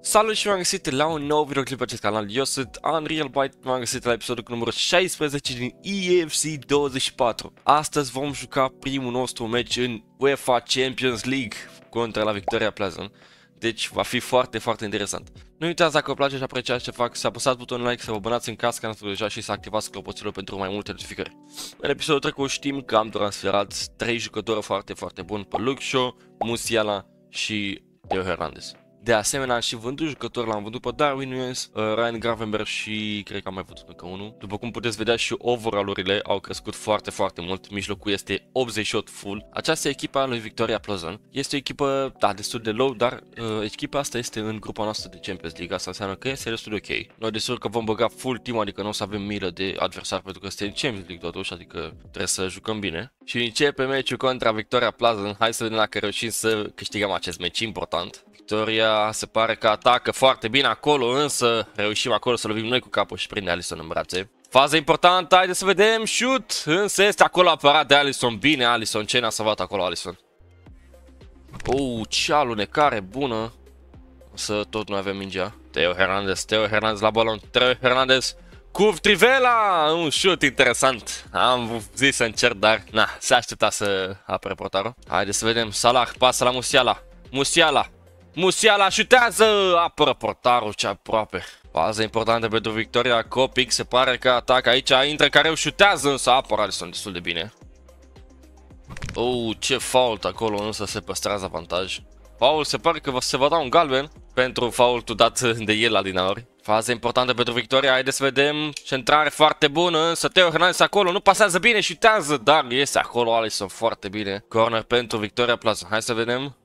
Salut și m-am găsit la un nou videoclip pe acest canal, eu sunt UnrealBite, m-am găsit la episodul cu numărul 16 din EFC 24. Astăzi vom juca primul nostru meci în UEFA Champions League contra la Victoria Plaza. Deci va fi foarte, foarte interesant. Nu uitați, dacă vă place și apreciați ce fac, să apăsați butonul like, să vă abonați în caz că n-ați făcut deja și să activați clopoțelul pentru mai multe notificări. În episodul trecut știm că am transferat 3 jucători foarte, foarte buni pe Luxo, Musiala și Teo Hernandez. De asemenea, am și vândut jucători, l-am vândut pe Darwin Nunes, Ryan Gravenberch și cred că am mai văzut încă unul. După cum puteți vedea, și overall-urile au crescut foarte, foarte mult. Mijlocul este 88 full. Această echipă a lui Victoria Plaza este o echipă, da, destul de low, dar echipa asta este în grupa noastră de Champions League. Asta înseamnă că este destul de ok. Noi desigur că vom băga full team, adică nu o să avem milă de adversari pentru că este în Champions League totuși, adică trebuie să jucăm bine. Și începe meciul contra Victoria Plaza. Hai să vedem dacă reușim să câștigăm acest meci important. Victoria se pare că atacă foarte bine acolo, însă reușim acolo să lovim noi cu capul și prinde Alisson în brațe. Faza importantă, haideți să vedem, shoot, însă este acolo apărat de Alisson. Bine Alisson, ce ne-a salvat acolo Alisson. Ce alunecare bună, însă tot nu avem mingea. Teo Hernandez la balon, Teo Hernandez cu trivela, un shoot interesant. Am zis să încerc, dar na, se aștepta să apere portarul. Haideți să vedem, Salah, pasă la Musiala șutează, apără portarul, ce aproape. Paza importantă pentru Victoria, Copic, se pare că atacă aici, intră care șutează, însă apără Alisson destul de bine. Ce fault acolo, însă se păstrează avantaj. Faul, se pare că se va da un galben pentru faultul dat de el la dinauri. Faza importantă pentru Victoria, haideți să vedem, centrare foarte bună, însă Teo Hernandez acolo, nu pasează bine, șutează, dar iese acolo Alisson foarte bine. Corner pentru Victoria Plaza, hai să vedem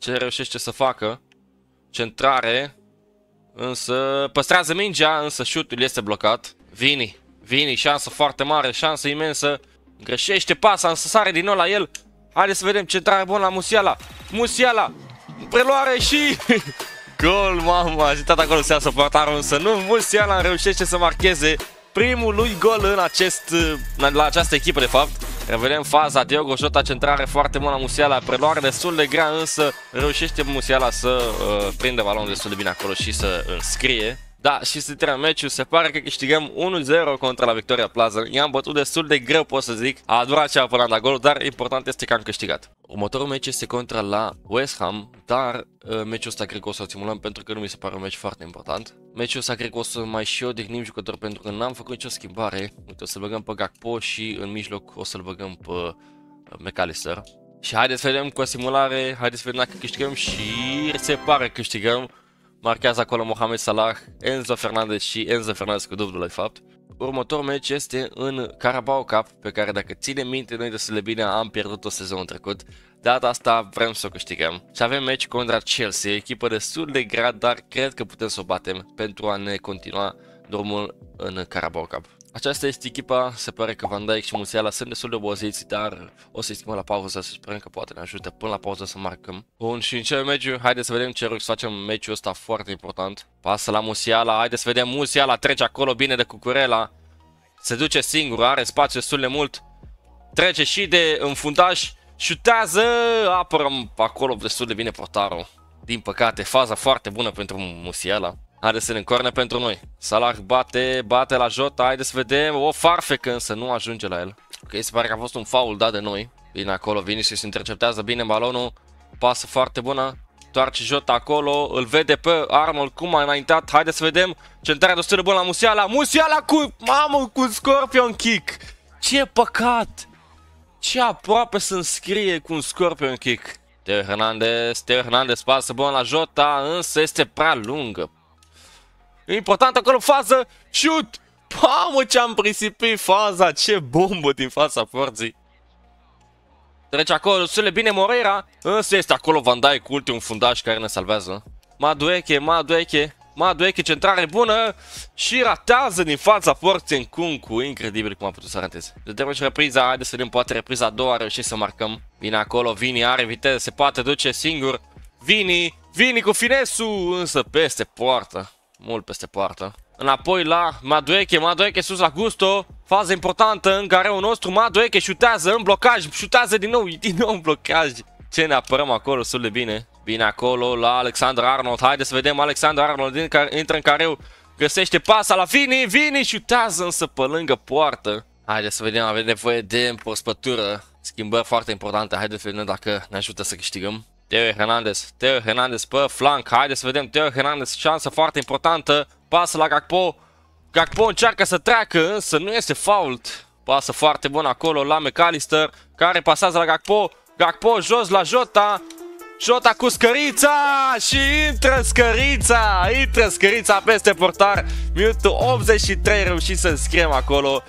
ce reușește să facă. Centrare, însă păstrează mingea, însă șutul este blocat. Vini, șansă foarte mare, șansă imensă. Greșește pasa, însă sare din nou la el. Haideți să vedem, centrare bună la Musiala, preluare și gol, mamă, a ajutat acolo să iasă portarul, însă nu, Musiala reușește să marcheze primul lui gol în la această echipă de fapt. Revedem faza, Diogo Jota, centrare foarte bună la Musiala, preluare destul de grea, însă reușește Musiala să prindă balonul destul de bine acolo și să înscrie. Da, și să termină meciul, se pare că câștigăm 1-0 contra la Victoria Plaza. I-am bătut destul de greu, pot să zic, a durat ceva până la gol, dar important este că am câștigat. Următorul meci este contra la West Ham, dar meciul ăsta cred că o să-l simulăm pentru că nu mi se pare un meci foarte important. Meciul ăsta cred că o să mai și odihnim jucători pentru că n-am făcut nicio schimbare. Uite, o să-l băgăm pe Gakpo și în mijloc o să-l băgăm pe McAllister. Și haideți să vedem cu o simulare, haideți să vedem dacă câștigăm și se pare că câștigăm. Marchează acolo Mohamed Salah, Enzo Fernandez cu dublul de fapt. Următorul meci este în Carabao Cup, pe care dacă ținem minte noi destul de bine am pierdut-o sezonul trecut. Data asta vrem să o câștigăm. Și avem meci contra Chelsea, echipă destul de grea, dar cred că putem să o batem pentru a ne continua drumul în Carabao Cup. Aceasta este echipa, se pare că Van Dijk și Musiala sunt destul de obosiți, dar o să-i schimbăm la pauză, să sperăm că poate ne ajute până la pauză să marcăm. Bun, și începem meciul, haideți să vedem ce rog să facem meciul ăsta foarte important. Pasă la Musiala, haideți să vedem, Musiala trece acolo bine de Cucurela, se duce singur, are spațiu destul de mult, trece și de înfundaș, șutează, apărăm acolo destul de bine portarul. Din păcate, faza foarte bună pentru Musiala. Haideți să ne încorne pentru noi. Salah bate la Jota, haideți să vedem, o farfecă, însă nu ajunge la el. Ok, se pare că a fost un foul dat de noi. Bine acolo, Vini și se interceptează bine balonul, pasă foarte bună, toarce Jota acolo, îl vede pe Arnold cum a înaintat, haideți să vedem, centrarea destul de bună la Musiala cu, mamă, cu Scorpion Kick! Ce păcat! Ce aproape să înscrie cu un Scorpion Kick! Teo Hernandez pasă bună la Jota, însă este prea lungă. Important acolo fază, shoot! Pamă, ce-am prisipit faza, ce bombă din fața porții. Trece acolo, sule bine Moreira, însă este acolo Van Dijk cu ultimul fundaș care ne salvează. Madueche, centrare bună și ratează din fața porții în Cuncu, incredibil cum a putut să rateze. De trebuie și repriza, haideți să vedem, poate repriza a doua reușim să marcăm. Bine acolo, Vini are viteză, se poate duce singur. Vini cu finesul, însă peste poartă. Mult peste poartă. Înapoi la Madueche sus la Gusto. Fază importantă în gareul nostru. Madueche șutează în blocaj. Șutează din nou în blocaj. Ce ne apărăm acolo, destul de bine. Vine acolo la Alexander-Arnold. Haideți să vedem. Alexander-Arnold intră în careu. Găsește pasa la Vini. Vini șutează însă pe lângă poartă. Haideți să vedem. Avem nevoie de împrospătură. Schimbări foarte importante. Haideți să vedem dacă ne ajută să câștigăm. Teo Hernandez. Teo Hernandez pe flanc. Haideți să vedem. Teo Hernandez. Șansă foarte importantă. Pasă la Gakpo. Gakpo încearcă să treacă, însă nu este fault. Pasă foarte bună acolo la McAllister, care pasează la Gakpo. Gakpo jos la Jota. Jota cu scărița și intră scărița. Intră scărița peste portar. Minutul 83 reușit să scriem acolo.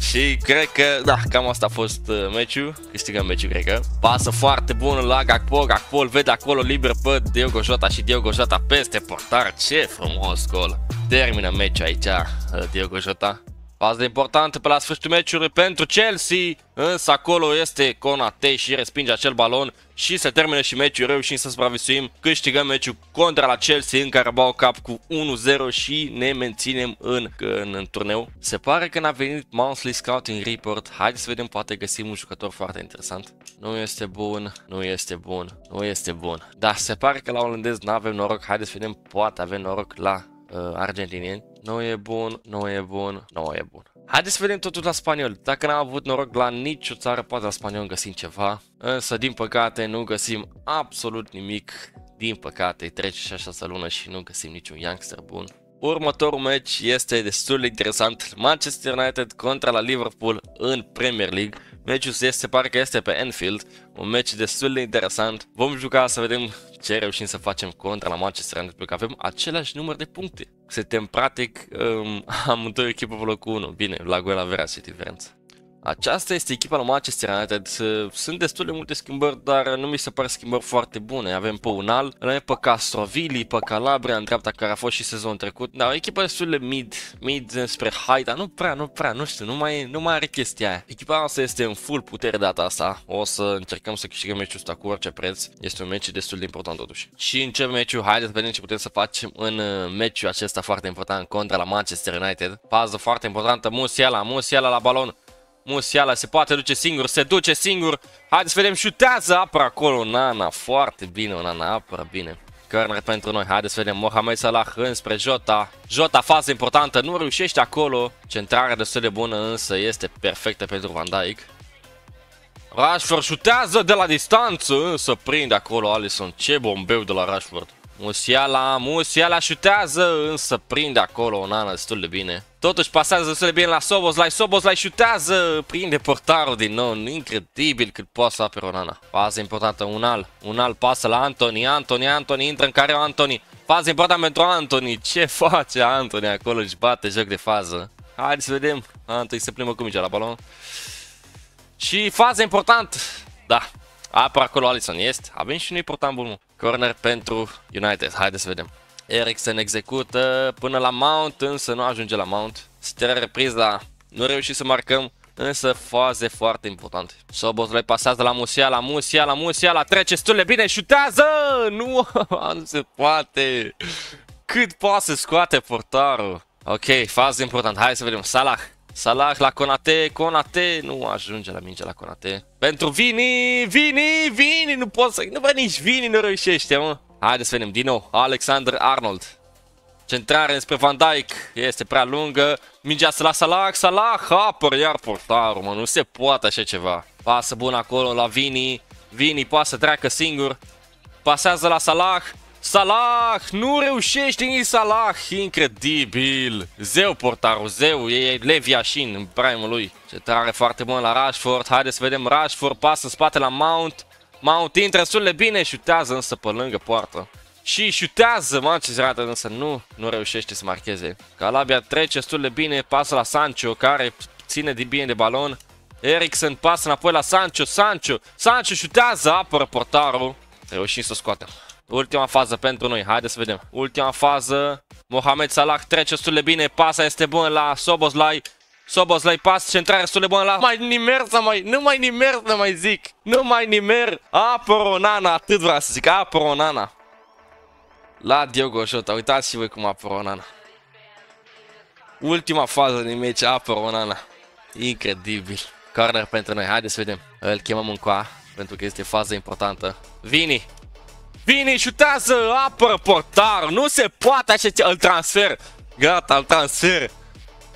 Și cred că, da, cam asta a fost meciul. Câștigăm meciul, cred că. Pasă foarte bună la Gakpo. Gakpo îl vede acolo liber pe Diogo Jota și Diogo Jota peste portar. Ce frumos gol. Termină meciul aici Diogo Jota. Fază importantă pe la sfârșitul meciului pentru Chelsea. Însă acolo este Konate și respinge acel balon. Și se termină și meciul, reușim să supraviețuim. Câștigăm meciul contra la Chelsea în Carabao Cup cu 1-0 și ne menținem în turneu. Se pare că n-a venit Monthly Scouting Report. Haideți să vedem, poate găsim un jucător foarte interesant. Nu este bun, nu este bun, nu este bun. Dar se pare că la olandez n-avem noroc. Haideți să vedem, poate avem noroc la argentinieni. Nu e bun, nu e bun, nu e bun. Haideți să vedem totul la spaniol. Dacă n-am avut noroc la nicio țară, poate la spaniol găsim ceva. Însă, din păcate, nu găsim absolut nimic. Din păcate, trece și așa să lună și nu găsim niciun youngster bun. Următorul meci este destul de interesant. Manchester United contra la Liverpool în Premier League. Meciul se pare că este pe Anfield. Un meci destul de interesant. Vom juca să vedem ce reușim să facem contra la Manchester United, pentru că avem același număr de puncte. Suntem practic amândoi echipă pe locul 1. Bine, la gola vera este diferență. Aceasta este echipa la Manchester United. Sunt destul de multe schimbări, dar nu mi se pare schimbări foarte bune. Avem pe Unal, pe Castrovilli, pe Calabria în dreapta, care a fost și sezonul trecut. Dar o echipă destul de mid spre high, dar nu prea, nu știu, nu mai are chestia aia. Echipa asta este în full putere data asta. O să încercăm să câștigăm meciul ăsta cu orice preț. Este un meci destul de important totuși. Și încep meciul, haideți să vedem ce putem să facem în meciul acesta foarte important contra la Manchester United. Pază foarte importantă, Musiala la balon. Musiala se poate duce singur, se duce singur. Haideți să vedem, șutează, apără acolo Nana, foarte bine Nana, apără bine. Corner pentru noi, haideți să vedem, Mohamed Salah înspre Jota. Jota, fază importantă, nu reușește acolo. Centrarea destul de bună, însă este perfectă pentru Van Dijk. Rashford șutează de la distanță, însă prinde acolo Alisson. Ce bombeu de la Rashford. Musiala șutează, însă prinde acolo Onana destul de bine. Totuși pasează destul de bine la Soboslai. Soboslai șutează, prinde portarul din nou. Incredibil cât poate să apere Onana. Fază importantă, Unal pasă la Antony. Antony intră în careu, Antony. Fază importantă pentru Antony. Ce face Antony acolo? Își bate joc de fază. Haideți să vedem. Antony se plimbă cu mingea la balon. Și fază importantă. Da. Apără acolo Alisson, este. Avem și noi portambu. Corner pentru United, haideți să vedem. Eriksen execută până la Mount, însă nu ajunge la Mount. Stă repriza, nu reușim să marcăm, însă faze foarte importante. Soboslai pasează la Musiala trece destul de bine, șutează! Nu se poate! Cât poate să scoate portarul? Ok, faze importante, hai să vedem. Salah la Konate, nu ajunge la minge la Konate. Pentru Vini, nu pot să... Nu, bă, nici Vini nu reușește, mă. Haideți să vedem din nou, Alexander-Arnold. Centrare înspre Van Dijk, este prea lungă. Mingea la Salah, apără iar portarul, mă, nu se poate așa ceva. Pasă bună acolo la Vini poate să treacă singur. Pasează la Salah, nu reușește nici Salah, incredibil. Zeu portarul, zeu, e Levi Yashin în prime-ul lui. Centrare foarte bună la Rashford, haideți să vedem, Rashford pasă în spate la Mount intră destul de bine, șutează însă pe lângă poartă. Și șutează Manchester United, însă nu reușește să marcheze. Calabria trece destul de bine, pasă la Sancho, care ține din bine de balon. Eriksen pasă înapoi la Sancho șutează, apără portarul. Reușim să o scoatem. Ultima fază pentru noi, haideți să vedem. Ultima fază, Mohamed Salah trece destul de bine, pasa este bună la Soboslai. Soboslai pas, centrarea destul de bună la... Nu mai nimer. Apără Nana, atât vreau să zic, apără Nana. La Diogo Jota, uitați și voi cum apără Nana. Ultima fază din meci, apără Nana. Incredibil. Corner pentru noi, haideți să vedem. Îl chemăm încoa, pentru că este fază importantă. Vini. Vini șutează, apără portarul. Nu se poate așa, îl transfer. Gata, îl transfer.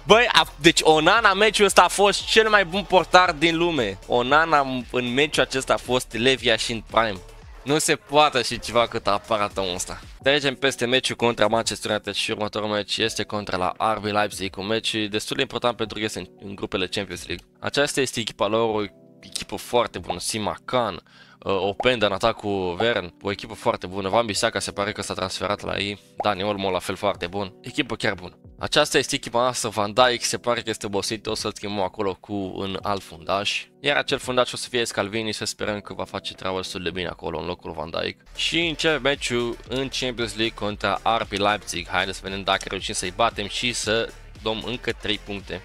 Băi, deci Onana, meciul ăsta a fost cel mai bun portar din lume. Onana în meciul acesta a fost Leviathan Prime. Nu se poate și ceva cât a aparat omul ăsta. Trecem peste meciul contra Manchester United și următorul meci este contra la RB Leipzig. Un meci destul de important pentru că este în grupele Champions League. Aceasta este echipa lor, o echipă foarte bună. Simacan, Openda în atacul Vern, o echipă foarte bună. Wan-Bissaka se pare că s-a transferat la ei. Dani Olmo la fel foarte bun. Echipă chiar bună. Aceasta este echipa noastră. Van Dijk se pare că este obosit, o să-l schimbăm acolo cu un alt fundaș. Iar acel fundaș o să fie Scalvini, să sperăm că va face treaba destul de bine acolo în locul Van Dijk. Și începe meciul în Champions League contra RB Leipzig. Haideți să vedem dacă reușim să-i batem și să dăm încă 3 puncte.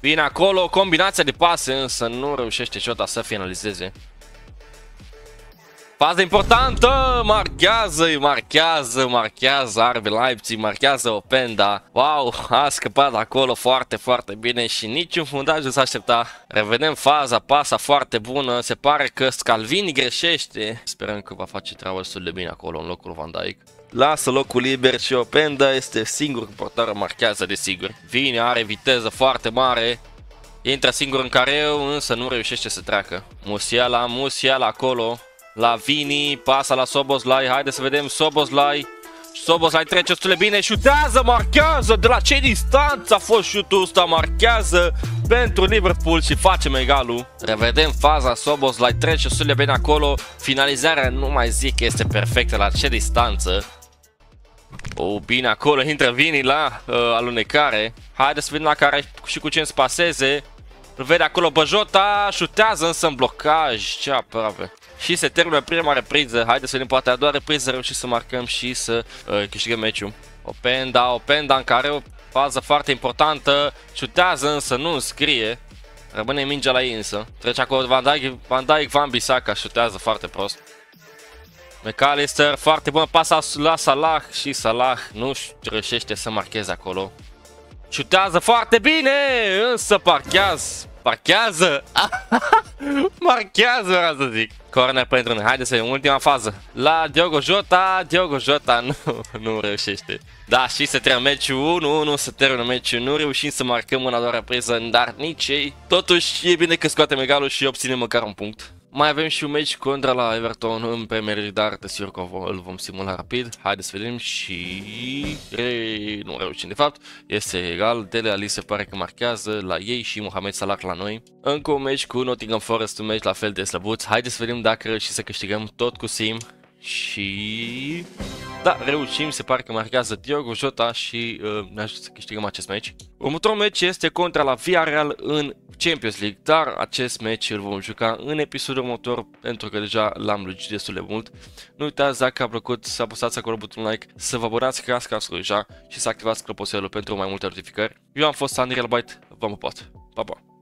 Bine acolo, combinația de pase, însă nu reușește Jota să finalizeze. Fază importantă, marchează RB Leipzig, marchează Openda. Wow, a scăpat acolo foarte, foarte bine și niciun fundaș nu s-a aștepta. Revedem faza, pasa foarte bună, se pare că Scalvini greșește. Sperăm că va face treaba destul de bine acolo în locul Van Dijk. Lasă locul liber și Openda este singur portarul, marchează desigur. Vini are viteză foarte mare. Intră singur în careu, însă nu reușește să treacă. Musiala acolo. La Vini, pasa la Soboslai, haide să vedem Soboslai trece destul de bine, șutează, marchează, de la ce distanță a fost șutul ăsta, marchează pentru Liverpool și facem egalul. Revedem faza, Soboslai trece destul de bine acolo, finalizarea nu mai zic că este perfectă, la ce distanță. O, bine acolo, intră Vini la alunecare, haide să vedem la care și cu ce îmi spaseze. Îl vede acolo pe Jota, șutează însă în blocaj, ce aproape. Și se termină prima repriză, haideți să vedem poate a doua repriză, reușim să marcăm și să câștigăm meciul. Openda în care o fază foarte importantă, șutează însă nu înscrie, rămâne mingea la ei însă. Trece acolo Van Dijk, Wan-Bissaka șutează foarte prost. McAllister, foarte bună pasă la Salah și Salah nu reușește să marcheze acolo. Șutează foarte bine, însă parchează, marchează, vreau să zic. Corner pentru noi, haideți să vedem, ultima fază. La Diogo Jota nu reușește. Da, și se termină meciul 1-1, se termină meciul, nu reușim să marcăm în a doua repriză, dar nici ei. Totuși e bine că scoatem egalul și obținem măcar un punct. Mai avem și un meci contra la Everton în Premier League, dar desigur că îl vom simula rapid. Haideți să vedem și... nu reușim de fapt, este egal, Dele Ali se pare că marchează la ei și Mohamed Salah la noi. Încă un meci cu Nottingham Forest, un meci la fel de slăbuț, haideți să vedem dacă reușim să câștigăm tot cu Sim. Și... da, reușim, se pare că marchează Diogo Jota și ne ajută să câștigăm acest meci. Următorul meci este contra la Villarreal în Champions League, dar acest meci îl vom juca în episodul următor pentru că deja l-am lungit destul de mult. Nu uitați, dacă a plăcut, să apăsați acolo butonul like, să vă abonați ca să deja și să activați clopoțelul pentru mai multe notificări. Eu am fost UnrealBite, vă pup! Pa, pa!